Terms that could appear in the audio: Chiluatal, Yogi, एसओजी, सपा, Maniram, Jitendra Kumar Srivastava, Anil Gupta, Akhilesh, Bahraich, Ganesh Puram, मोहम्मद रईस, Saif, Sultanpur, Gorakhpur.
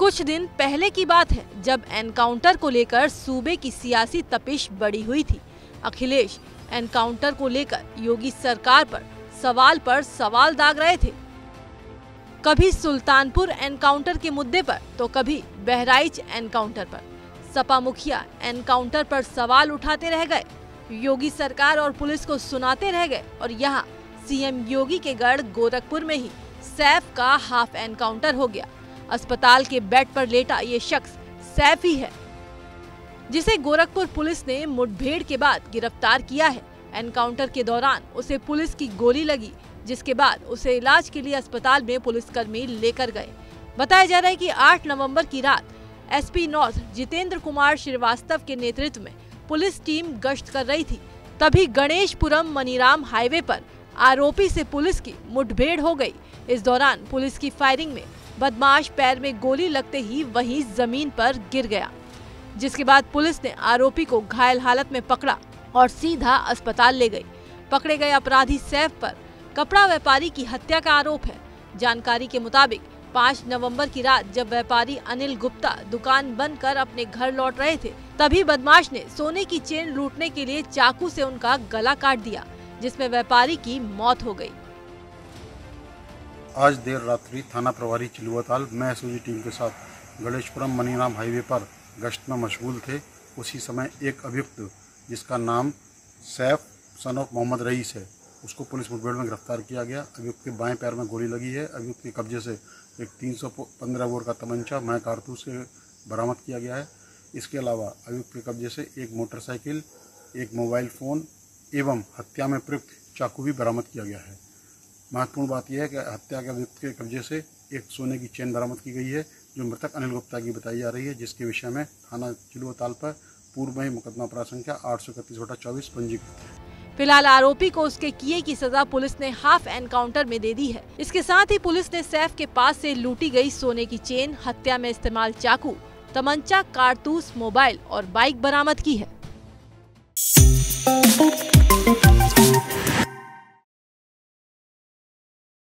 कुछ दिन पहले की बात है जब एनकाउंटर को लेकर सूबे की सियासी तपिश बढ़ी हुई थी। अखिलेश एनकाउंटर को लेकर योगी सरकार पर सवाल दाग रहे थे, कभी सुल्तानपुर एनकाउंटर के मुद्दे पर तो कभी बहराइच एनकाउंटर पर। सपा मुखिया एनकाउंटर पर सवाल उठाते रह गए, योगी सरकार और पुलिस को सुनाते रह गए और यहाँ सीएम योगी के गढ़ गोरखपुर में ही सैफ का हाफ एनकाउंटर हो गया। अस्पताल के बेड पर लेटा ये शख्स सैफ ही है जिसे गोरखपुर पुलिस ने मुठभेड़ के बाद गिरफ्तार किया है। एनकाउंटर के दौरान उसे पुलिस की गोली लगी, जिसके बाद उसे इलाज के लिए अस्पताल में पुलिसकर्मी लेकर गए। बताया जा रहा है कि 8 नवंबर की रात एसपी नॉर्थ जितेंद्र कुमार श्रीवास्तव के नेतृत्व में पुलिस टीम गश्त कर रही थी, तभी गणेशपुरम मनीराम हाईवे पर आरोपी से पुलिस की मुठभेड़ हो गई। इस दौरान पुलिस की फायरिंग में बदमाश पैर में गोली लगते ही वहीं जमीन पर गिर गया, जिसके बाद पुलिस ने आरोपी को घायल हालत में पकड़ा और सीधा अस्पताल ले गई। पकड़े गए अपराधी सैफ पर कपड़ा व्यापारी की हत्या का आरोप है। जानकारी के मुताबिक 5 नवंबर की रात जब व्यापारी अनिल गुप्ता दुकान बंद कर अपने घर लौट रहे थे, तभी बदमाश ने सोने की चेन लूटने के लिए चाकू से उनका गला काट दिया, जिसमें व्यापारी की मौत हो गई। आज देर रात्रि थाना प्रभारी चिलुआताल में एसओजी टीम के साथ गणेशपुरम मनीराम हाईवे पर गश्त में मशगूल थे। उसी समय एक अभियुक्त जिसका नाम सैफ सन ऑफ मोहम्मद रईस है, उसको पुलिस मुठभेड़ में गिरफ्तार किया गया। अभियुक्त के बाएं पैर में गोली लगी है। अभियुक्त के कब्जे से एक 315 बोर का तमंचा मैं कारतूस बरामद किया गया है। इसके अलावा अभियुक्त के कब्जे से एक मोटरसाइकिल, एक मोबाइल फ़ोन एवं हत्या में प्रयुक्त चाकू भी बरामद किया गया है। महत्वपूर्ण बात यह है कि हत्या के अभियुक्त के कब्जे से एक सोने की चेन बरामद की गई है, जो मृतक अनिल गुप्ता की बताई जा रही है, जिसके विषय में थाना चिलुआताल पर पूर्व में ही मुकदमा अपराध संख्या 831/24 पंजीकृत है। फिलहाल आरोपी को उसके किए की सजा पुलिस ने हाफ एनकाउंटर में दे दी है। इसके साथ ही पुलिस ने सैफ के पास से लूटी गई सोने की चेन, हत्या में इस्तेमाल चाकू, तमंचा, कारतूस, मोबाइल और बाइक बरामद की है।